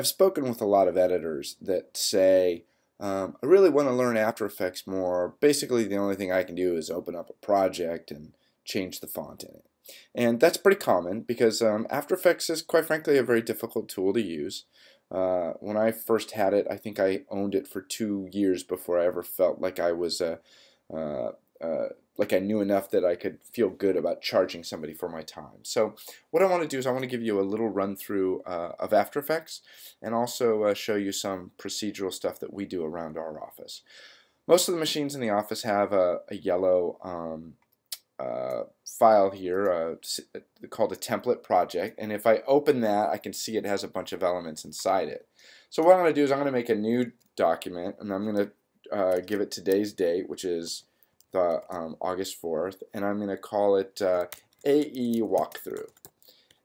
I've spoken with a lot of editors that say, I really want to learn After Effects more. Basically, the only thing I can do is open up a project and change the font in it. And that's pretty common because After Effects is, quite frankly, a very difficult tool to use. When I first had it, I think I owned it for 2 years before I ever felt like I was like I knew enough that I could feel good about charging somebody for my time. So what I want to do is I want to give you a little run through of After Effects and also show you some procedural stuff that we do around our office. Most of the machines in the office have a yellow file here called a template project, and if I open that I can see it has a bunch of elements inside it. So what I'm going to do is I'm going to make a new document, and I'm going to give it today's date, which is the August 4th, and I'm going to call it AE Walkthrough,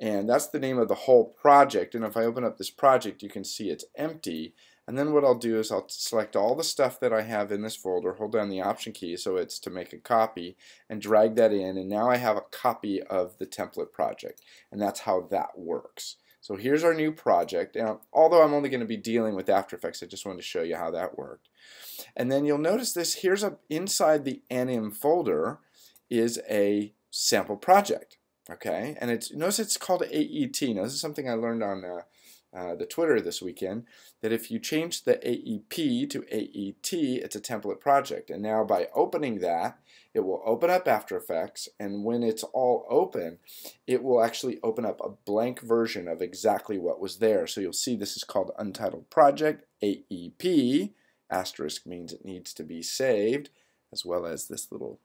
and that's the name of the whole project. And if I open up this project, you can see it's empty, and then what I'll do is I'll select all the stuff that I have in this folder, hold down the option key so it's to make a copy, and drag that in, and now I have a copy of the template project, and that's how that works. So here's our new project. Now, although I'm only going to be dealing with After Effects, I just wanted to show you how that worked. And then you'll notice this, here's a, inside the anim folder is a sample project, okay? And it's, notice it's called AET. Now this is something I learned on the Twitter this weekend, that if you change the AEP to AET, it's a template project. And now by opening that, it will open up After Effects, and when it's all open, it will actually open up a blank version of exactly what was there. So you'll see this is called Untitled Project, AEP, asterisk means it needs to be saved, as well as this little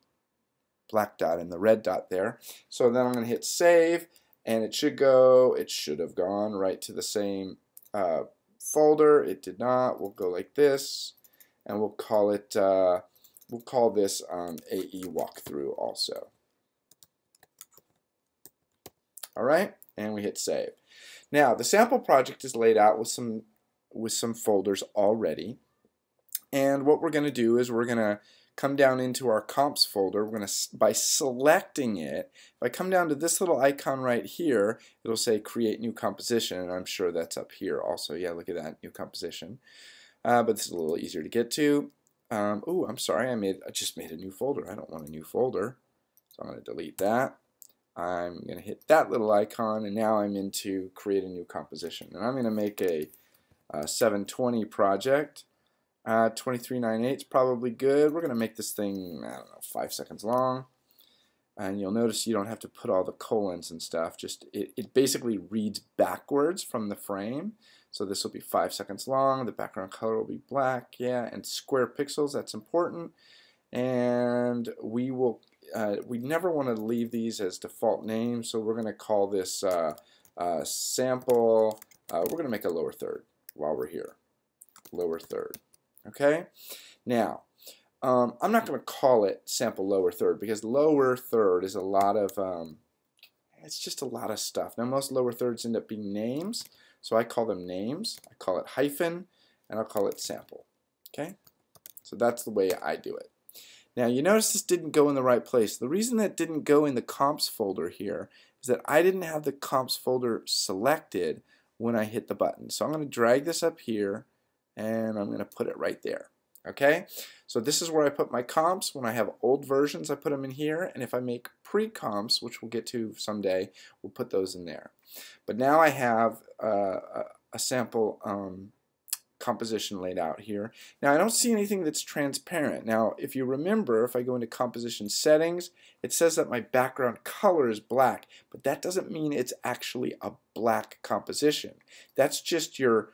black dot and the red dot there. So then I'm going to hit save, and it should go, it should have gone right to the same folder. It did not. We'll go like this, and we'll call it, we'll call this AE Walkthrough also. All right, and we hit save. Now the sample project is laid out with some folders already, and what we're going to do is we're going to come down into our comps folder. We're going to, by selecting it, if I come down to this little icon right here, it'll say create new composition, and I'm sure that's up here also. Yeah, look at that, new composition. But this is a little easier to get to. Oh, I'm sorry, I just made a new folder. I don't want a new folder, so I'm going to delete that. I'm going to hit that little icon, and now I'm into create a new composition, and I'm going to make a 720 project. 2398 is probably good. We're going to make this thing, I don't know, 5 seconds long. And you'll notice you don't have to put all the colons and stuff. Just it basically reads backwards from the frame. So this will be 5 seconds long. The background color will be black, yeah, and square pixels. That's important. And we will, we never want to leave these as default names. So we're going to call this sample. We're going to make a lower third while we're here. Lower third. Okay, now I'm not going to call it sample lower third because lower third is a lot of it's just a lot of stuff. Now most lower thirds end up being names, so I call them names. I call it hyphen, and I'll call it sample. Okay, so that's the way I do it. Now you notice this didn't go in the right place. The reason that didn't go in the comps folder here is that I didn't have the comps folder selected when I hit the button. So I'm going to drag this up here, and I'm going to put it right there. Okay, so this is where I put my comps. When I have old versions, I put them in here, and if I make pre-comps, which we'll get to someday, we'll put those in there. But now I have a sample composition laid out here. Now I don't see anything that's transparent. Now if you remember, if I go into composition settings, it says that my background color is black, but that doesn't mean it's actually a black composition. That's just your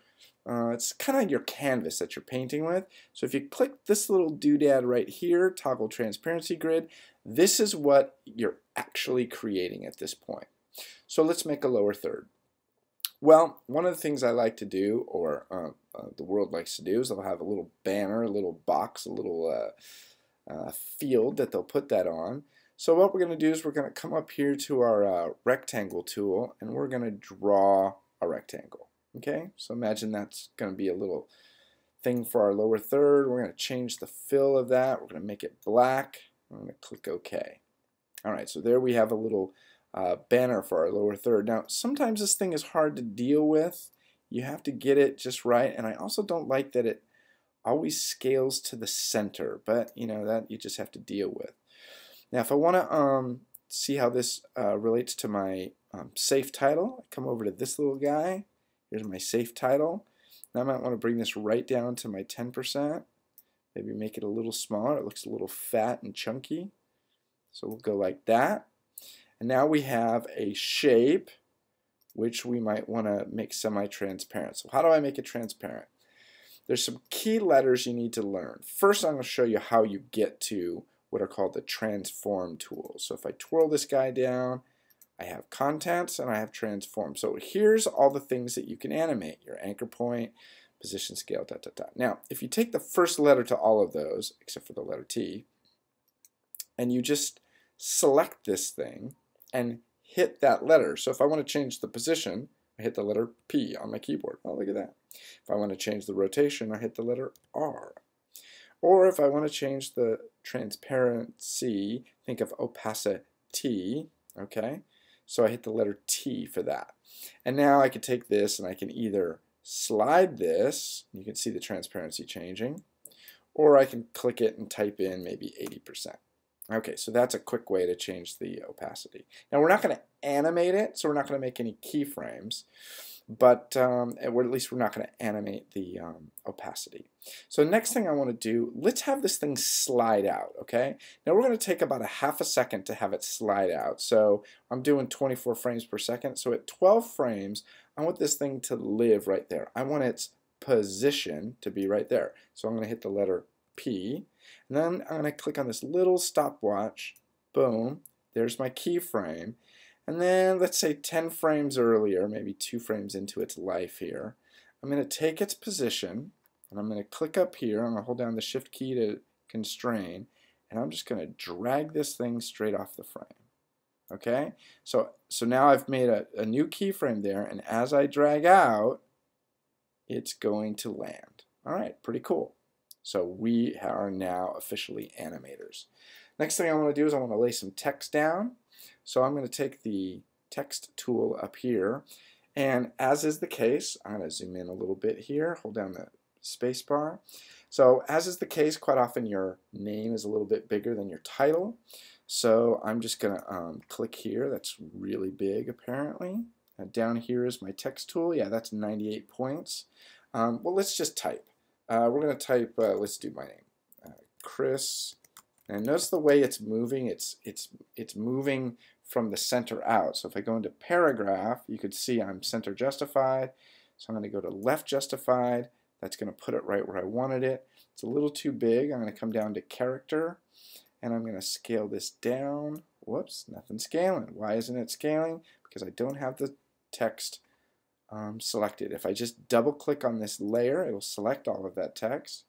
it's kind of your canvas that you're painting with. So if you click this little doodad right here, toggle transparency grid, this is what you're actually creating at this point. So let's make a lower third. Well, one of the things I like to do, or the world likes to do, is they'll have a little banner, a little box, a little field that they'll put that on. So what we're going to do is we're going to come up here to our rectangle tool, and we're going to draw a rectangle. Okay, so imagine that's going to be a little thing for our lower third. We're going to change the fill of that. We're going to make it black. I'm going to click OK. All right, so there we have a little banner for our lower third. Now, sometimes this thing is hard to deal with. You have to get it just right, and I also don't like that it always scales to the center, but you know that you just have to deal with. Now if I want to see how this relates to my safe title, I come over to this little guy. Here's my safe title. Now I might want to bring this right down to my 10%. Maybe make it a little smaller. It looks a little fat and chunky. So we'll go like that. And now we have a shape which we might want to make semi-transparent. So how do I make it transparent? There's some key letters you need to learn. First, I'm going to show you how you get to what are called the transform tools. So if I twirl this guy down, I have contents and I have transform. So here's all the things that you can animate. Your anchor point, position, scale, dot, dot, dot. Now, if you take the first letter to all of those, except for the letter T, and you just select this thing and hit that letter. So if I want to change the position, I hit the letter P on my keyboard. Oh, look at that. If I want to change the rotation, I hit the letter R. Or if I want to change the transparency, think of opacity, okay? So I hit the letter T for that. And now I can take this and I can either slide this, you can see the transparency changing, or I can click it and type in maybe 80%. Okay, so that's a quick way to change the opacity. Now we're not going to animate it, so we're not going to make any keyframes, but or at least we're not going to animate the opacity. So the next thing I want to do, let's have this thing slide out, okay? Now we're going to take about a half a second to have it slide out. So I'm doing 24 frames per second, so at 12 frames, I want this thing to live right there. I want its position to be right there. So I'm going to hit the letter P, and then I'm going to click on this little stopwatch. Boom, there's my keyframe. And then let's say 10 frames earlier, maybe 2 frames into its life here, I'm going to take its position and I'm going to click up here. I'm going to hold down the shift key to constrain, and I'm just going to drag this thing straight off the frame. Okay, so now I've made a new keyframe there, and as I drag out, it's going to land. Alright, pretty cool. So we are now officially animators. Next thing I want to do is I want to lay some text down. So I'm going to take the text tool up here, and as is the case, I'm going to zoom in a little bit here, hold down the space bar. So as is the case, quite often your name is a little bit bigger than your title. So I'm just going to click here. That's really big apparently. And down here is my text tool. Yeah, that's 98 points. Well, let's just type. We're going to type, let's do my name, Chris, and notice the way it's moving, it's moving from the center out. So if I go into paragraph, you could see I'm center justified, so I'm going to go to left justified. That's going to put it right where I wanted it. It's a little too big. I'm going to come down to character, and I'm going to scale this down. Whoops, nothing's scaling. Why isn't it scaling? Because I don't have the text selected. If I just double click on this layer, it will select all of that text,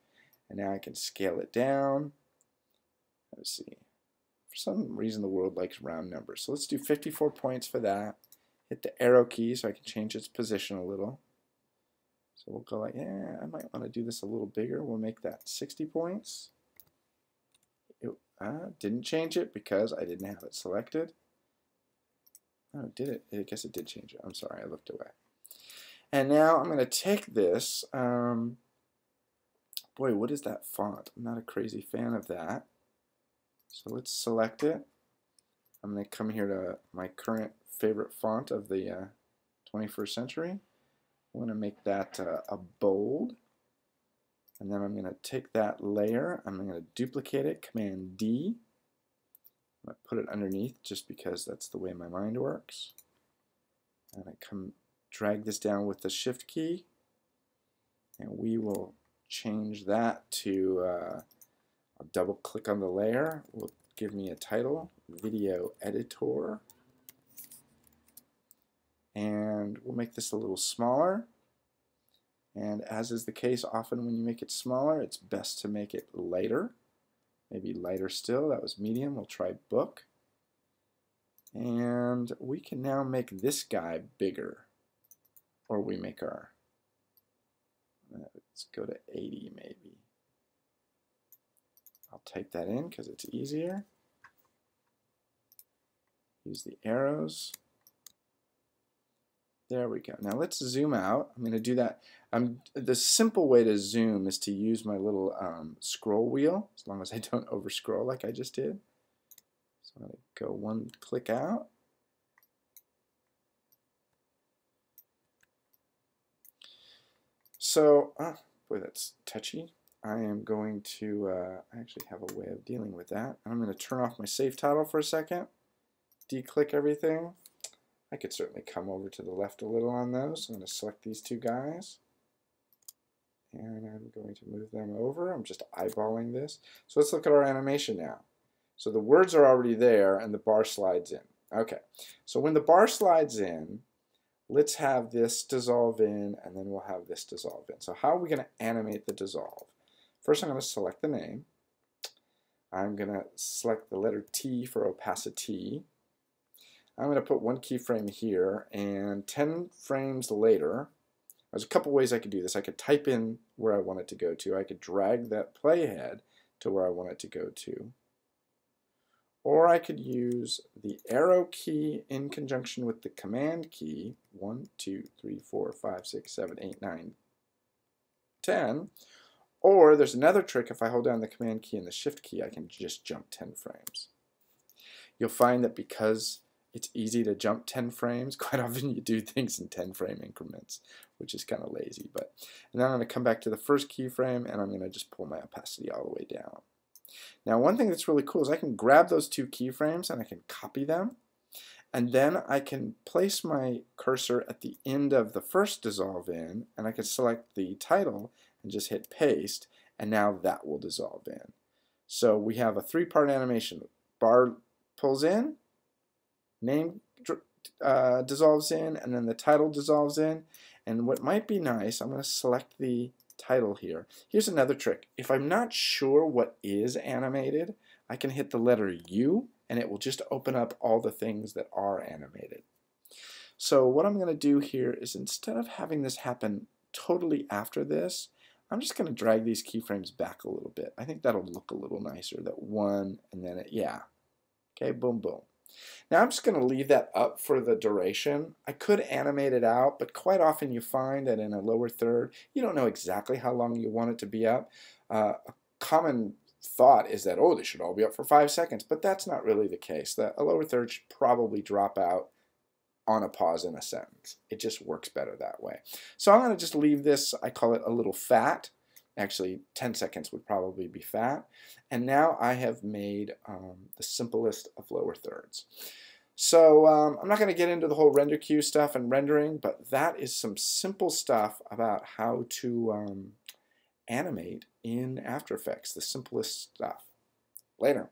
and now I can scale it down. Let's see, for some reason the world likes round numbers, so let's do 54 points for that. Hit the arrow key so I can change its position a little. So we'll go like, yeah, I might want to do this a little bigger. We'll make that 60 points. It didn't change it because I didn't have it selected. Oh, did it? I guess it did change it. I'm sorry, I looked away. And now I'm going to take this, boy, what is that font? I'm not a crazy fan of that. So let's select it. I'm going to come here to my current favorite font of the 21st century. I'm going to make that a bold. And then I'm going to take that layer. I'm going to duplicate it, Command D. I'm going to put it underneath just because that's the way my mind works. And I come drag this down with the shift key, and we will change that to I'll double click on the layer. It will give me a title, video editor, and we'll make this a little smaller. And as is the case, often when you make it smaller, it's best to make it lighter, maybe lighter still. That was medium. We'll try book, and we can now make this guy bigger. Or we make our, let's go to 80 maybe. I'll type that in because it's easier. Use the arrows. There we go. Now let's zoom out. I'm going to do that. The simple way to zoom is to use my little scroll wheel, as long as I don't over scroll like I just did. So I'm going to go one click out. So, boy, that's touchy. I am going to actually have a way of dealing with that. I'm going to turn off my save title for a second, de-click everything. I could certainly come over to the left a little on those. I'm going to select these two guys, and I'm going to move them over. I'm just eyeballing this. So let's look at our animation now. So the words are already there, and the bar slides in. Okay, so when the bar slides in, let's have this dissolve in, and then we'll have this dissolve in. So how are we going to animate the dissolve? First, I'm going to select the name. I'm going to select the letter T for opacity. I'm going to put one keyframe here, and 10 frames later, there's a couple ways I could do this. I could type in where I want it to go to. I could drag that playhead to where I want it to go to. Or I could use the arrow key in conjunction with the command key, 1, 2, 3, 4, 5, 6, 7, 8, 9, 10. Or there's another trick, if I hold down the command key and the shift key, I can just jump 10 frames. You'll find that because it's easy to jump 10 frames, quite often you do things in 10 frame increments, which is kind of lazy. But and then I'm going to come back to the first keyframe, and I'm going to just pull my opacity all the way down. Now one thing that's really cool is I can grab those two keyframes and I can copy them, and then I can place my cursor at the end of the first dissolve in, and I can select the title and just hit paste, and now that will dissolve in. So we have a three-part animation. Bar pulls in, name dissolves in, and then the title dissolves in. And what might be nice, I'm going to select the title here. Here's another trick. If I'm not sure what is animated, I can hit the letter U, and it will just open up all the things that are animated. So what I'm going to do here is, instead of having this happen totally after this, I'm just going to drag these keyframes back a little bit. I think that'll look a little nicer, that one, and then yeah. Okay, boom, boom. Now I'm just going to leave that up for the duration. I could animate it out, but quite often you find that in a lower third, you don't know exactly how long you want it to be up. A common thought is that, oh, they should all be up for 5 seconds, but that's not really the case. A lower third should probably drop out on a pause in a sentence. It just works better that way. So I'm going to just leave this, I call it a little fat. Actually, 10 seconds would probably be fat. And now I have made the simplest of lower thirds. So I'm not going to get into the whole render queue stuff and rendering, but that is some simple stuff about how to animate in After Effects, the simplest stuff. Later.